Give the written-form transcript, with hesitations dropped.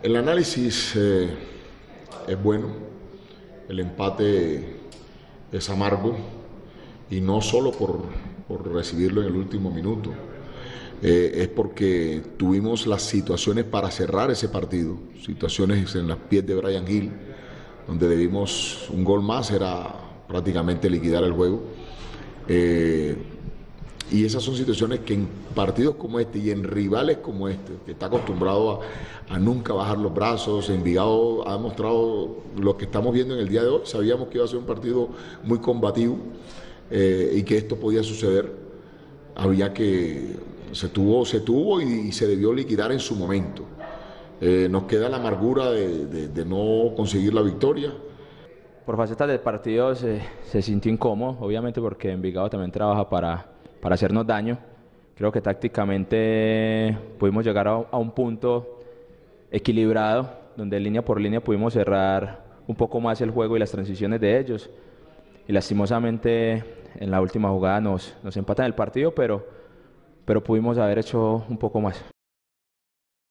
El análisis es bueno, el empate es amargo y no solo por recibirlo en el último minuto, es porque tuvimos las situaciones para cerrar ese partido, situaciones en las pies de Bryan Gil, donde debimos un gol más, era prácticamente liquidar el juego. Y esas son situaciones que en partidos como este y en rivales como este, que está acostumbrado a nunca bajar los brazos, Envigado ha demostrado lo que estamos viendo en el día de hoy. Sabíamos que iba a ser un partido muy combativo y que esto podía suceder. Había que, se tuvo y se debió liquidar en su momento. Nos queda la amargura de no conseguir la victoria. Por facetas del partido se sintió incómodo, obviamente, porque Envigado también trabaja para hacernos daño. Creo que tácticamente pudimos llegar a un punto equilibrado, donde línea por línea pudimos cerrar un poco más el juego y las transiciones de ellos. Y lastimosamente en la última jugada nos empatan el partido, pero pudimos haber hecho un poco más.